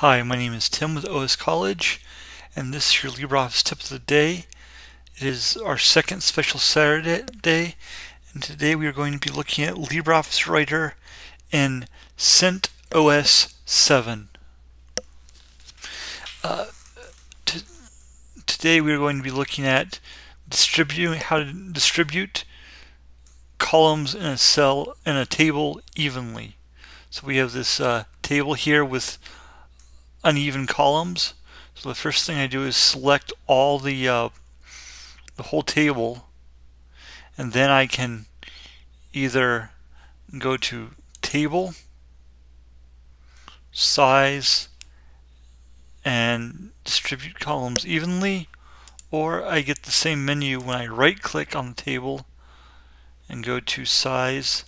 Hi, my name is Tim with OS College, and this is your LibreOffice Tip of the Day. It is our second special Saturday day, and today we are going to be looking at LibreOffice Writer in CentOS 7. Today we are going to be looking at how to distribute columns in a cell in a table evenly. So we have this table here with uneven columns. So the first thing I do is select all the whole table, and then I can either go to table, size, and distribute columns evenly, or I get the same menu when I right click on the table and go to size,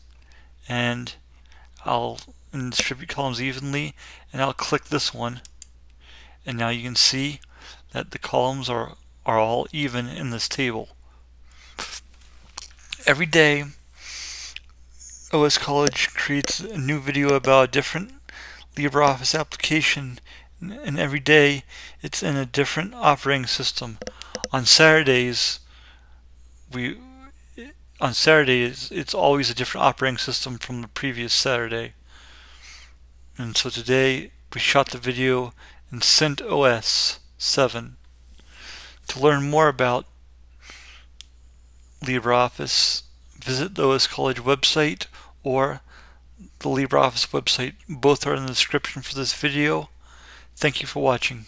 and I'll distribute columns evenly, and I'll click this one, and now you can see that the columns are all even in this table. Every day OS College creates a new video about a different LibreOffice application, and every day it's in a different operating system. On Saturdays it's always a different operating system from the previous Saturday. And so today we shot the video in CentOS 7. To learn more about LibreOffice, visit the OS College website or the LibreOffice website. Both are in the description for this video. Thank you for watching.